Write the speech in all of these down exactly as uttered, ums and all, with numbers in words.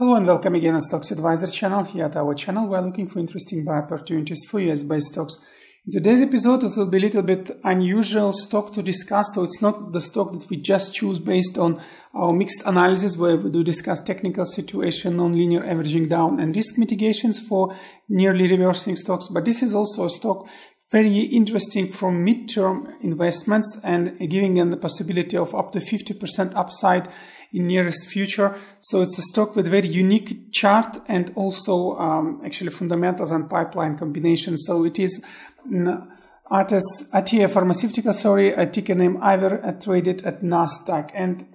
Hello and welcome again on Stocks Advisors channel, here at our channel. We are looking for interesting buy opportunities for U S-based stocks. In today's episode, it will be a little bit unusual stock to discuss, so it's not the stock that we just choose based on our mixed analysis, where we do discuss technical situation, non-linear averaging down and risk mitigations for nearly reversing stocks, but this is also a stock very interesting for mid-term investments and giving them the possibility of up to fifty percent upside in nearest future. So it's a stock with very unique chart and also um, actually fundamentals and pipeline combination. So it is Atea Pharmaceuticals, sorry, a ticker name AVIR, traded at Nasdaq. And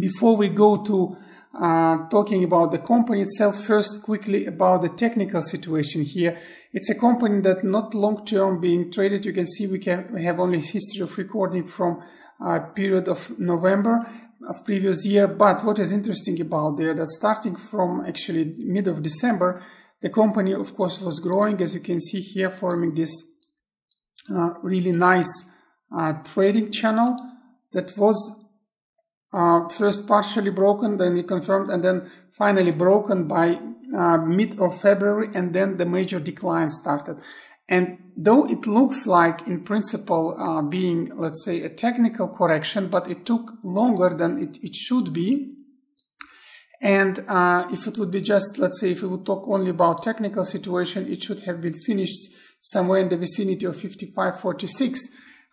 before we go to uh, talking about the company itself, first quickly about the technical situation here. It's a company that not long term being traded. You can see we, can, we have only history of recording from a period of November of previous year, but what is interesting about there that starting from actually mid of December, the company of course was growing, as you can see here, forming this uh, really nice uh, trading channel that was uh, first partially broken, then reconfirmed, and then finally broken by uh, mid of February, and then the major decline started. And though it looks like in principle uh, being, let's say, a technical correction, but it took longer than it, it should be. And uh, if it would be just, let's say, if we would talk only about technical situation, it should have been finished somewhere in the vicinity of fifty-five forty-six.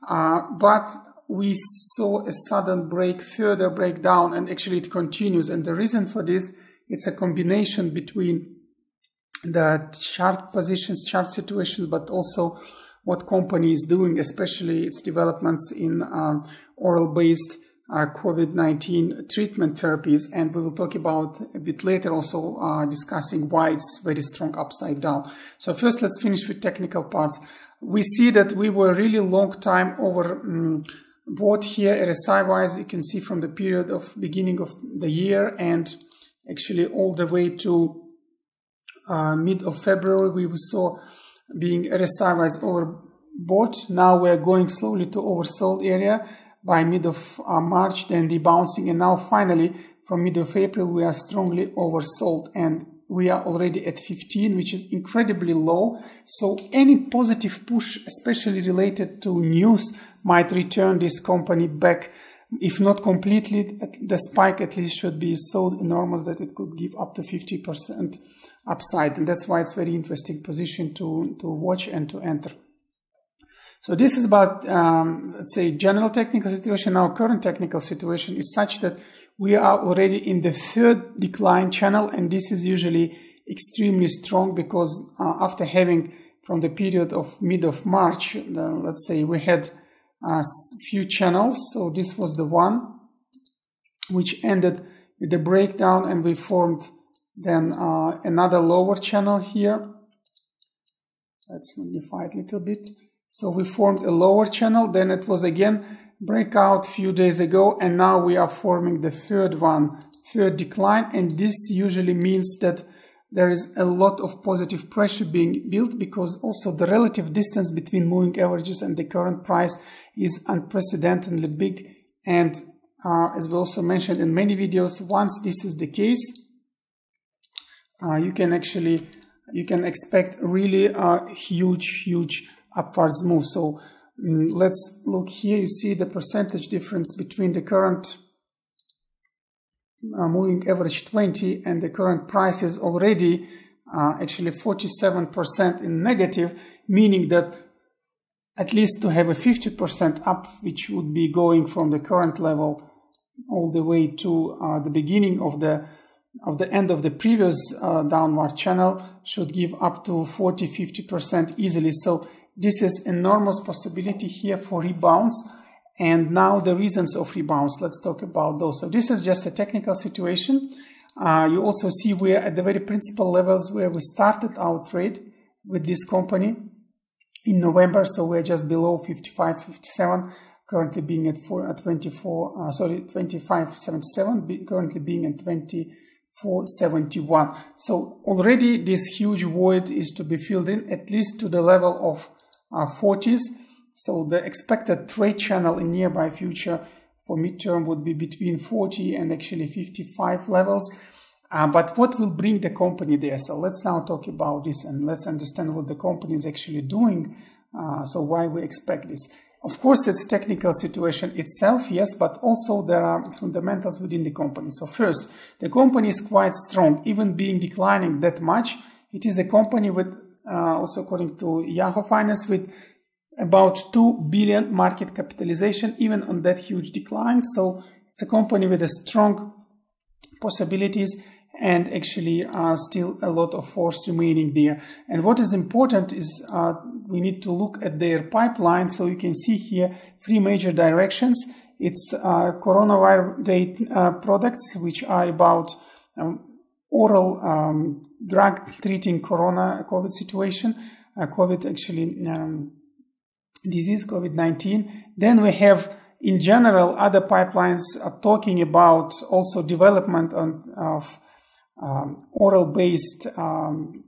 Uh, but we saw a sudden break, further breakdown, and actually it continues. And the reason for this, it's a combination between the chart positions, chart situations, but also what company is doing, especially its developments in um, oral-based uh, COVID nineteen treatment therapies. And we will talk about a bit later also uh, discussing why it's very strong upside down. So first, let's finish with technical parts. We see that we were really long time over um, bought here, R S I-wise. You can see from the period of beginning of the year and actually all the way to Uh, mid of February, we saw being R S I was overbought. Now we're going slowly to oversold area by mid of uh, March, then rebouncing, and now finally from mid of April we are strongly oversold and we are already at fifteen, which is incredibly low. So any positive push, especially related to news, might return this company back. If not completely, the spike at least should be so enormous that it could give up to fifty percent upside, and that's why it's very interesting position to to watch and to enter. So this is about um, let's say general technical situation. Our current technical situation is such that we are already in the third decline channel, and this is usually extremely strong because uh, after having from the period of mid of March, the, let's say we had a few channels. So this was the one which ended with the breakdown, and we formed then uh, another lower channel here. Let's magnify it a little bit. So we formed a lower channel, then it was again breakout a few days ago, and now we are forming the third one, third decline, and this usually means that there is a lot of positive pressure being built, because also the relative distance between moving averages and the current price is unprecedentedly big. And uh, as we also mentioned in many videos, once this is the case, uh, you can actually, you can expect really a huge, huge upwards move. So um, let's look here. You see the percentage difference between the current Uh, moving average twenty and the current price is already uh, actually forty-seven percent in negative, meaning that at least to have a fifty percent up, which would be going from the current level all the way to uh, the beginning of the of the end of the previous uh, downward channel, should give up to forty to fifty percent easily. So this is enormous possibility here for rebounds. And now the reasons of rebounds, let's talk about those. So this is just a technical situation. Uh, you also see we are at the very principal levels where we started our trade with this company in November. So we're just below fifty-five fifty-seven, currently being at four, uh, twenty-four, uh, sorry, twenty-five seventy-seven, currently being at twenty-four seventy-one. So already this huge void is to be filled in, at least to the level of uh, forties. So the expected trade channel in nearby future for midterm would be between forty and actually fifty-five levels. Uh, but what will bring the company there? So let's now talk about this and let's understand what the company is actually doing. Uh, so why we expect this. Of course, it's technical situation itself, yes, but also there are fundamentals within the company. So first, the company is quite strong, even being declining that much. It is a company with, uh, also according to Yahoo Finance, with about two billion market capitalization, even on that huge decline. So it's a company with a strong possibilities and actually uh, still a lot of force remaining there. And what is important is uh, we need to look at their pipeline. So you can see here three major directions. It's uh, coronavirus uh, products, which are about um, oral um, drug treating corona COVID situation, uh, COVID actually um, disease, COVID nineteen. Then we have, in general, other pipelines are talking about also development on, of um, oral-based um,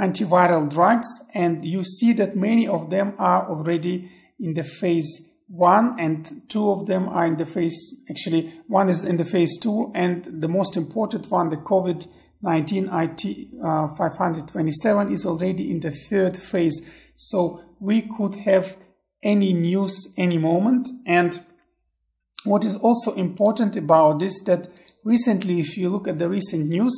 antiviral drugs. And you see that many of them are already in the phase one and two of them are in the phase, actually one is in the phase two, and the most important one, the COVID nineteen I T five twenty-seven, is already in the third phase. So we could have any news any moment. And what is also important about this, that recently, if you look at the recent news,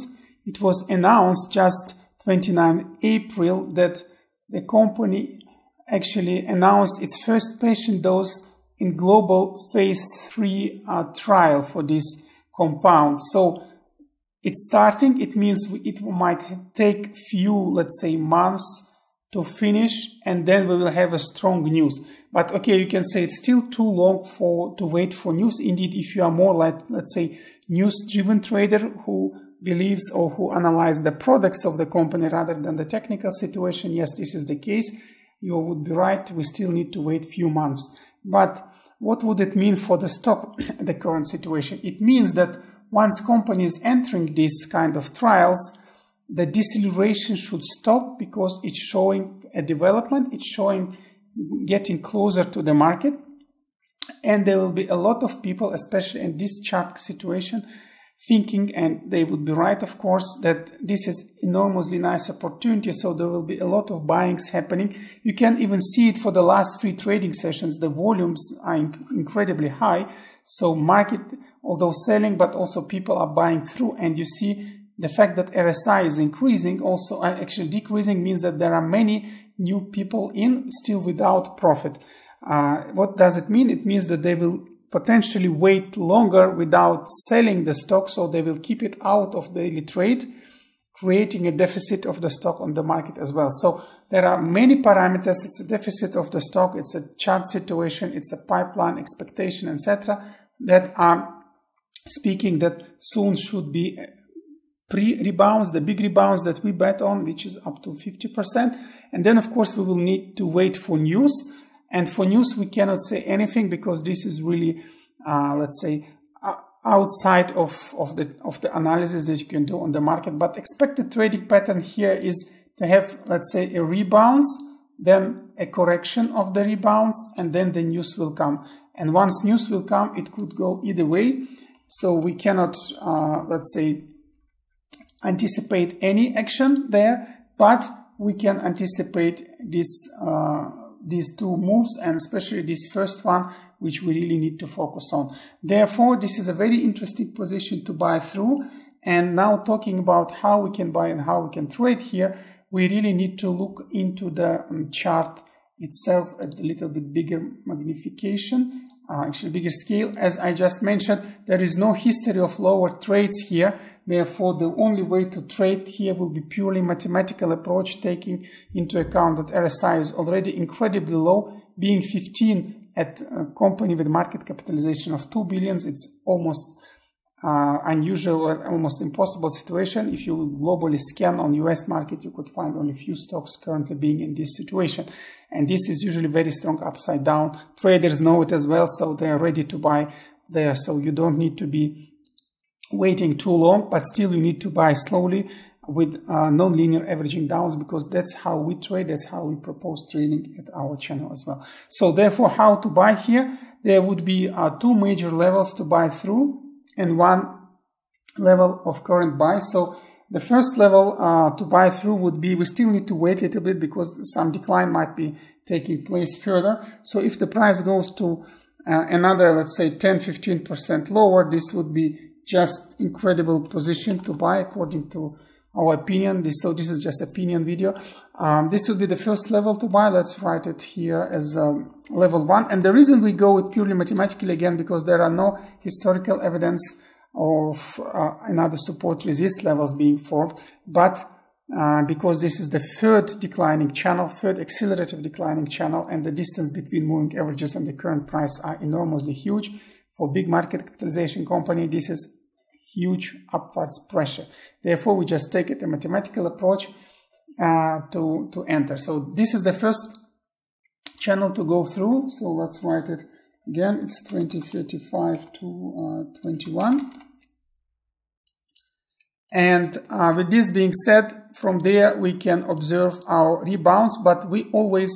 it was announced just the twenty-ninth of April that the company actually announced its first patient dose in global phase three uh, trial for this compound. So it's starting. It means it might take few, let's say, months to finish, and then we will have a strong news. But okay, you can say it's still too long for to wait for news. Indeed, if you are more like, let's say, news-driven trader who believes or who analyzes the products of the company rather than the technical situation, yes, this is the case. You would be right. We still need to wait few months. But what would it mean for the stock, the current situation? It means that once company is entering this kind of trials, the deceleration should stop because it's showing a development, it's showing getting closer to the market. And there will be a lot of people, especially in this chart situation, thinking, and they would be right, of course, that this is enormously nice opportunity. So there will be a lot of buyings happening. You can even see it for the last three trading sessions. The volumes are incredibly high. So market, although selling, but also people are buying through. And you see the fact that R S I is increasing, also uh, actually decreasing, means that there are many new people in, still without profit. Uh, what does it mean? It means that they will potentially wait longer without selling the stock, so they will keep it out of daily trade, creating a deficit of the stock on the market as well. So there are many parameters. It's a deficit of the stock, it's a chart situation, it's a pipeline expectation, et cetera, that are speaking that soon should be pre-rebounds, the big rebounds that we bet on, which is up to fifty percent. And then, of course, we will need to wait for news. And for news, we cannot say anything because this is really, uh, let's say, uh, outside of, of, the, of the analysis that you can do on the market. But expected trading pattern here is to have, let's say, a rebounds, then a correction of the rebounds, and then the news will come. And once news will come, it could go either way. So we cannot, uh, let's say, anticipate any action there, but we can anticipate this, uh, these two moves, and especially this first one, which we really need to focus on. Therefore, this is a very interesting position to buy through. And now talking about how we can buy and how we can trade here, we really need to look into the um, chart itself at a little bit bigger magnification, uh, actually bigger scale. As I just mentioned, there is no history of lower trades here. Therefore, the only way to trade here will be purely mathematical approach, taking into account that R S I is already incredibly low, being fifteen at a company with market capitalization of two billions. It's almost uh, unusual or almost impossible situation. If you globally scan on U S market, you could find only few stocks currently being in this situation. And this is usually very strong upside down. Traders know it as well, so they are ready to buy there. So you don't need to be waiting too long, but still you need to buy slowly with uh, non-linear averaging downs, because that's how we trade, that's how we propose trading at our channel as well. So therefore, how to buy here? There would be uh, two major levels to buy through, and one level of current buy. So the first level uh, to buy through would be, we still need to wait a little bit because some decline might be taking place further. So if the price goes to uh, another, let's say ten to fifteen percent lower, this would be just incredible position to buy according to our opinion. This, so this is just opinion video. Um, this would be the first level to buy. Let's write it here as um, level one. And the reason we go with purely mathematically again, because there are no historical evidence of uh, another support resist levels being formed, but uh, because this is the third declining channel, third accelerative declining channel, and the distance between moving averages and the current price are enormously huge. For big market capitalization company, this is huge upwards pressure. Therefore, we just take it a mathematical approach uh, to, to enter. So this is the first channel to go through. So let's write it again. It's twenty thirty-five to uh, twenty-one. And uh, with this being said, from there we can observe our rebounds, but we always,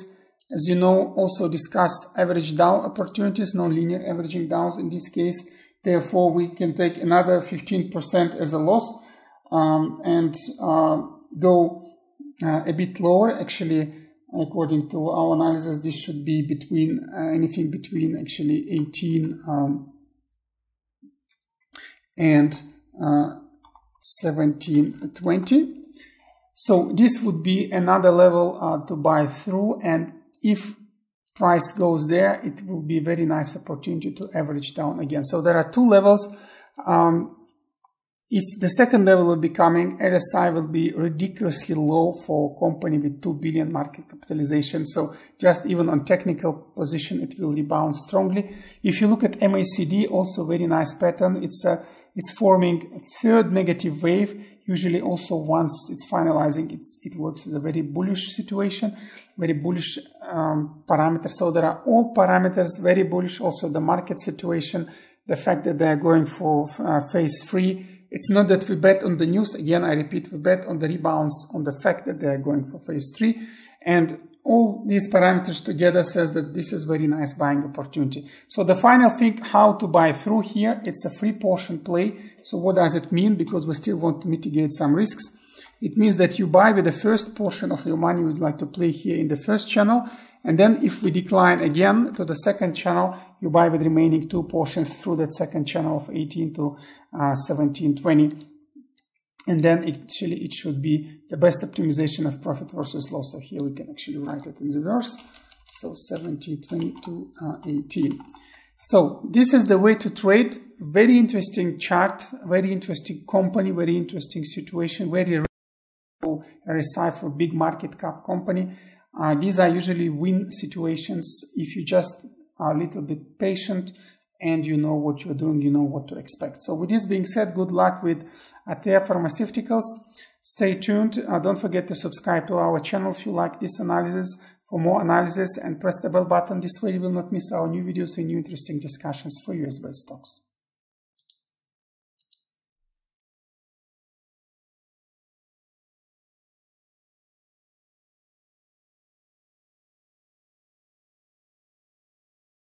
as you know, also discuss average down opportunities, non-linear averaging downs in this case. Therefore, we can take another fifteen percent as a loss um, and uh, go uh, a bit lower. Actually, according to our analysis, this should be between uh, anything between actually eighteen um, and uh, seventeen twenty. So this would be another level uh, to buy through, and if price goes there, it will be a very nice opportunity to average down again. So there are two levels. Um, if the second level will be coming, R S I will be ridiculously low for a company with two billion market capitalization. So just even on technical position, it will rebound strongly. If you look at M A C D, also very nice pattern. It's a, it's forming a third negative wave. Usually also once it's finalizing, it's, it works as a very bullish situation, very bullish um, parameters. So there are all parameters very bullish. Also the market situation, the fact that they're going for uh, phase three. It's not that we bet on the news. Again, I repeat, we bet on the rebounds, on the fact that they're going for phase three. And all these parameters together says that this is very nice buying opportunity. So the final thing, how to buy through here, it's a free portion play. So what does it mean? Because we still want to mitigate some risks. It means that you buy with the first portion of your money you would like to play here in the first channel. And then if we decline again to the second channel, you buy with remaining two portions through that second channel of eighteen to uh, seventeen twenty. And then actually it should be the best optimization of profit versus loss. So here we can actually write it in reverse. So seventeen twenty to uh, eighteen. So this is the way to trade. Very interesting chart, very interesting company, very interesting situation, very rare for R S I for big market cap company. Uh, these are usually win situations if you just are a little bit patient and you know what you're doing, you know what to expect. So with this being said, good luck with Atea Pharmaceuticals. Stay tuned. Uh, don't forget to subscribe to our channel if you like this analysis. For more analysis, and press the bell button. This way you will not miss our new videos and new interesting discussions for U S based stocks.